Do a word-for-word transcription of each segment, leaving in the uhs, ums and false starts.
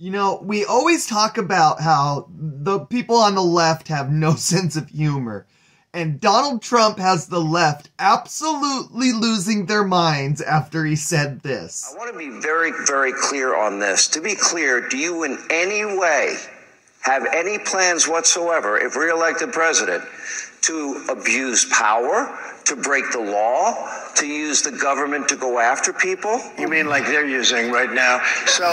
You know, we always talk about how the people on the left have no sense of humor. And Donald Trump has the left absolutely losing their minds after he said this. I want to be very, very clear on this. To be clear, do you in any way have any plans whatsoever, if reelected president, to abuse power, to break the law, to use the government to go after people? You mean like they're using right now? So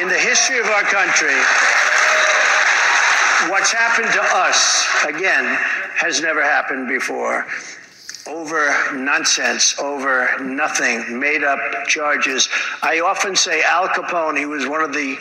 in the history of our country, what's happened to us, again, has never happened before. Over nonsense, over nothing, made up charges. I often say Al Capone, he was one of the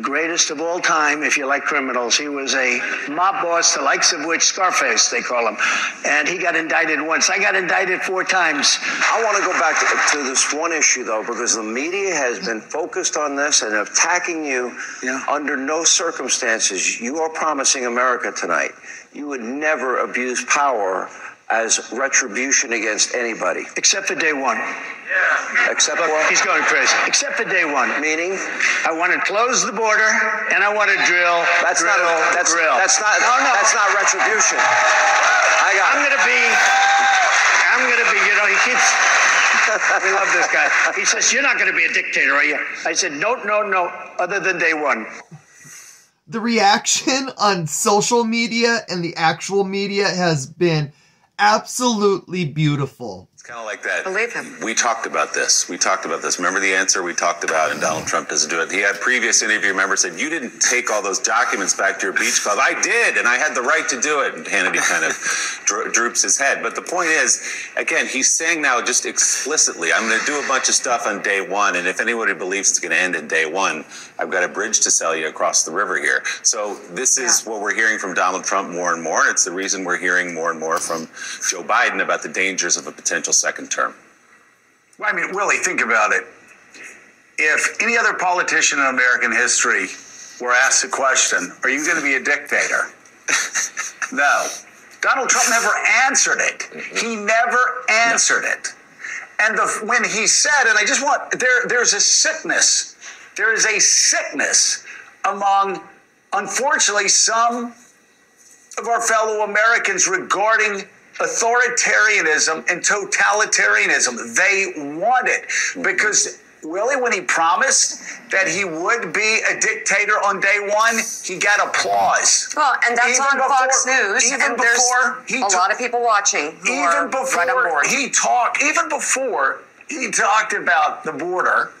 greatest of all time, if you like criminals. He was a mob boss, the likes of which Scarface, they call him. And he got indicted once. I got indicted four times. I want to go back to, to this one issue, though, because the media has been focused on this and attacking you. Yeah. Under no circumstances. You are promising America tonight you would never abuse power as retribution against anybody. Except for day one. Yeah. Except Look, what? He's going crazy. Except for day one. Meaning? I want to close the border, and I want to drill, that's drill, not, that's, drill. That's not, no, no. That's not retribution. I got I'm going to be, I'm going to be, you know, he keeps... We love this guy. He says, you're not going to be a dictator, are you? I said, no, no, no, other than day one. The reaction on social media and the actual media has been absolutely beautiful. It's kind of like that. Believe him. We talked about this. We talked about this. Remember the answer we talked about, and Donald Trump doesn't do it. He had a previous interview, remember, said, you didn't take all those documents back to your beach club. I did, and I had the right to do it. And Hannity kind of dro droops his head. But the point is, again, he's saying now just explicitly, I'm going to do a bunch of stuff on day one, and if anybody believes it's going to end in day one, I've got a bridge to sell you across the river here. So this is yeah. what we're hearing from Donald Trump more and more. It's the reason we're hearing more and more from Joe Biden about the dangers of a potential second term. Well, I mean, Willie, think about it. If any other politician in American history were asked the question, are you going to be a dictator? No. Donald Trump never answered it. Mm-hmm. He never answered no. it. And the, when he said, and I just want, there, there's a sickness. There is a sickness among, unfortunately, some of our fellow Americans regarding authoritarianism and totalitarianism. They want it because really when he promised that he would be a dictator on day one, he got applause. Well, and that's even on before, Fox News. Even and before he a lot of people watching. Even before right on board. he talked, even before he talked about the border,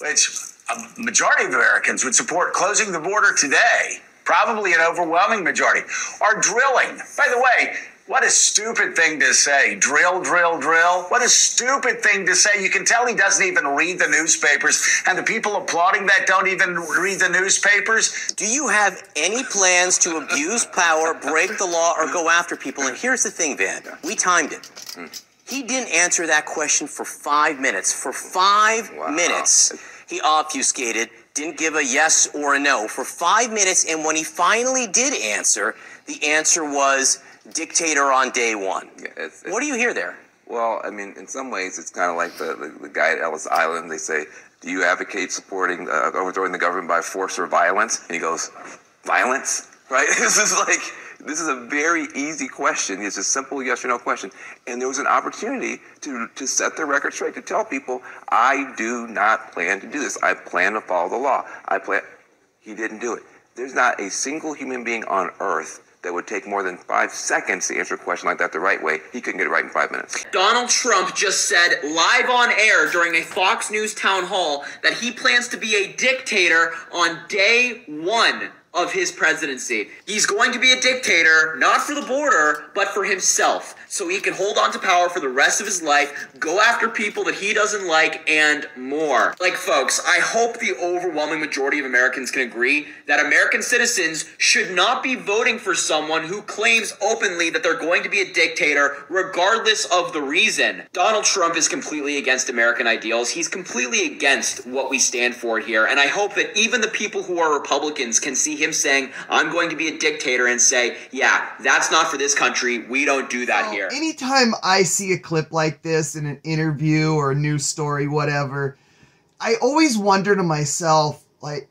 which a majority of Americans would support closing the border today, probably an overwhelming majority, are drilling. By the way, what a stupid thing to say. Drill, drill, drill. What a stupid thing to say. You can tell he doesn't even read the newspapers, and the people applauding that don't even read the newspapers. Do you have any plans to abuse power, break the law, or go after people? And here's the thing, Van. We timed it. He didn't answer that question for five minutes. For five wow. minutes, he obfuscated, didn't give a yes or a no. For five minutes, and when he finally did answer, the answer was dictator on day one. Yeah, it's, it's, what do you hear there? Well, I mean, in some ways, it's kind of like the, the, the guy at Ellis Island. They say, do you advocate supporting uh, overthrowing the government by force or violence? And he goes, violence? Right? This is like, this is a very easy question. It's a simple yes or no question. And there was an opportunity to, to set the record straight, to tell people, I do not plan to do this. I plan to follow the law. I plan. He didn't do it. There's not a single human being on earth that would take more than five seconds to answer a question like that the right way. He couldn't get it right in five minutes. Donald Trump just said live on air during a Fox News town hall that he plans to be a dictator on day one of his presidency. He's going to be a dictator, not for the border, but for himself, so he can hold on to power for the rest of his life, go after people that he doesn't like, and more. Like, folks, I hope the overwhelming majority of Americans can agree that American citizens should not be voting for someone who claims openly that they're going to be a dictator, regardless of the reason. Donald Trump is completely against American ideals. He's completely against what we stand for here, and I hope that even the people who are Republicans can see him him saying, I'm going to be a dictator, and say, yeah, that's not for this country. We don't do that here. Anytime I see a clip like this in an interview or a news story, whatever, I always wonder to myself, like,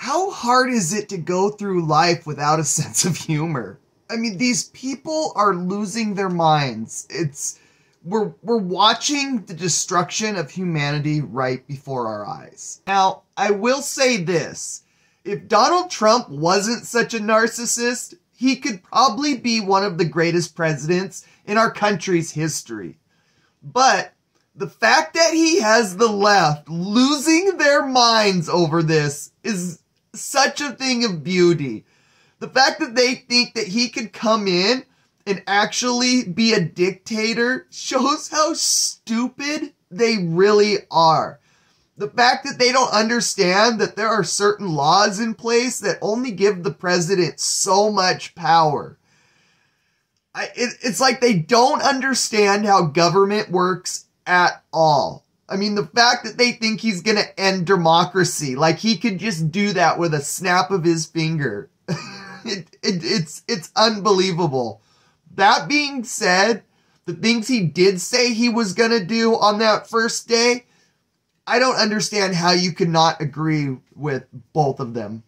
how hard is it to go through life without a sense of humor? I mean, these people are losing their minds. It's we're we're watching the destruction of humanity right before our eyes. Now, I will say this. If Donald Trump wasn't such a narcissist, he could probably be one of the greatest presidents in our country's history. But the fact that he has the left losing their minds over this is such a thing of beauty. The fact that they think that he could come in and actually be a dictator shows how stupid they really are. The fact that they don't understand that there are certain laws in place that only give the president so much power. I, it, it's like they don't understand how government works at all. I mean, the fact that they think he's going to end democracy, like he could just do that with a snap of his finger. it, it, it's, it's unbelievable. That being said, the things he did say he was going to do on that first day, I don't understand how you could not agree with both of them.